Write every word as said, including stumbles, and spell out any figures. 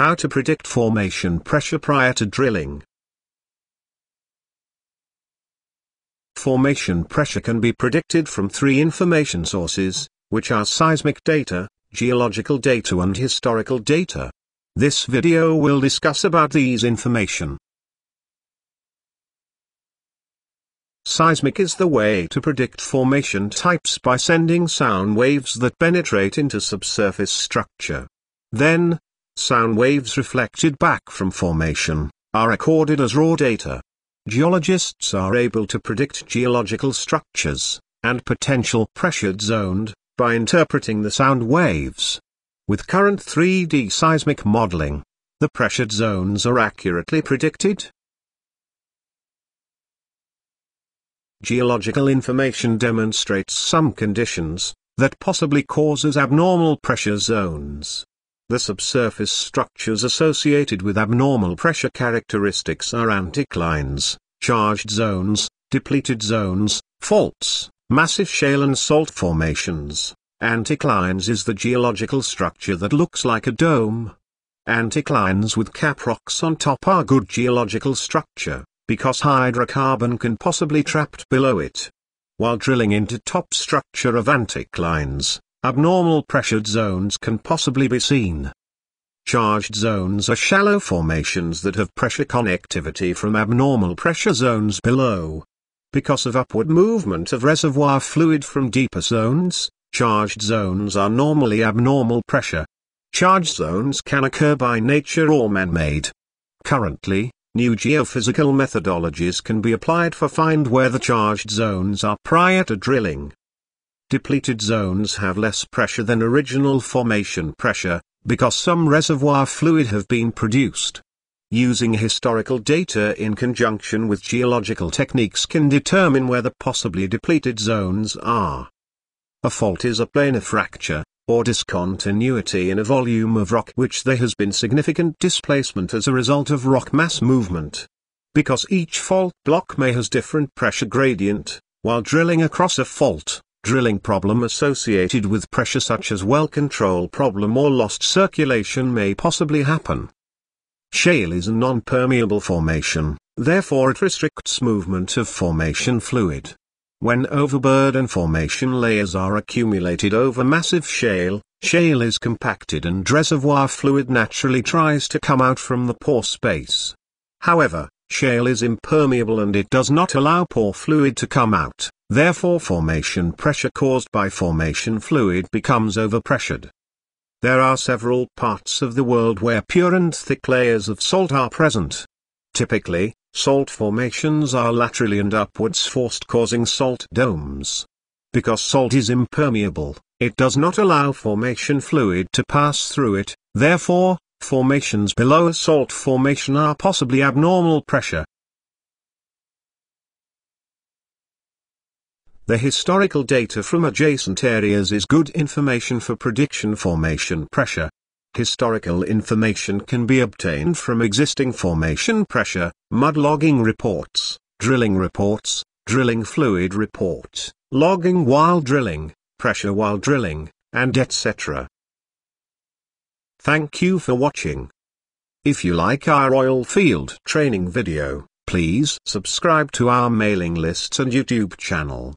How to predict formation pressure prior to drilling. Formation pressure can be predicted from three information sources, which are seismic data, geological data and historical data. This video will discuss about these information. Seismic is the way to predict formation types by sending sound waves that penetrate into subsurface structure. Then, sound waves reflected back from formation are recorded as raw data. Geologists are able to predict geological structures and potential pressured zones by interpreting the sound waves. With current three D seismic modeling, the pressured zones are accurately predicted. Geological information demonstrates some conditions that possibly causes abnormal pressure zones. The subsurface structures associated with abnormal pressure characteristics are anticlines, charged zones, depleted zones, faults, massive shale and salt formations. Anticlines is the geological structure that looks like a dome. Anticlines with cap rocks on top are good geological structure, because hydrocarbon can possibly trapped below it. While drilling into top structure of anticlines, abnormal pressured zones can possibly be seen. Charged zones are shallow formations that have pressure connectivity from abnormal pressure zones below. Because of upward movement of reservoir fluid from deeper zones, charged zones are normally abnormal pressure. Charged zones can occur by nature or man-made. Currently, new geophysical methodologies can be applied for find where the charged zones are prior to drilling. Depleted zones have less pressure than original formation pressure, because some reservoir fluid have been produced. Using historical data in conjunction with geological techniques can determine where the possibly depleted zones are. A fault is a planar fracture, or discontinuity in a volume of rock which there has been significant displacement as a result of rock mass movement. Because each fault block may has different pressure gradient, while drilling across a fault, drilling problem associated with pressure such as well control problem or lost circulation may possibly happen. Shale is a non-permeable formation, therefore it restricts movement of formation fluid. When overburden formation layers are accumulated over massive shale, shale is compacted and reservoir fluid naturally tries to come out from the pore space. However, shale is impermeable and it does not allow pore fluid to come out, therefore formation pressure caused by formation fluid becomes overpressured. There are several parts of the world where pure and thick layers of salt are present. Typically, salt formations are laterally and upwards forced, causing salt domes. Because salt is impermeable, it does not allow formation fluid to pass through it, therefore, formations below a salt formation are possibly abnormal pressure. The historical data from adjacent areas is good information for prediction formation pressure. Historical information can be obtained from existing formation pressure, mud logging reports, drilling reports, drilling fluid report, logging while drilling, pressure while drilling, and et cetera. Thank you for watching. If you like our oil field training video, please subscribe to our mailing lists and YouTube channel.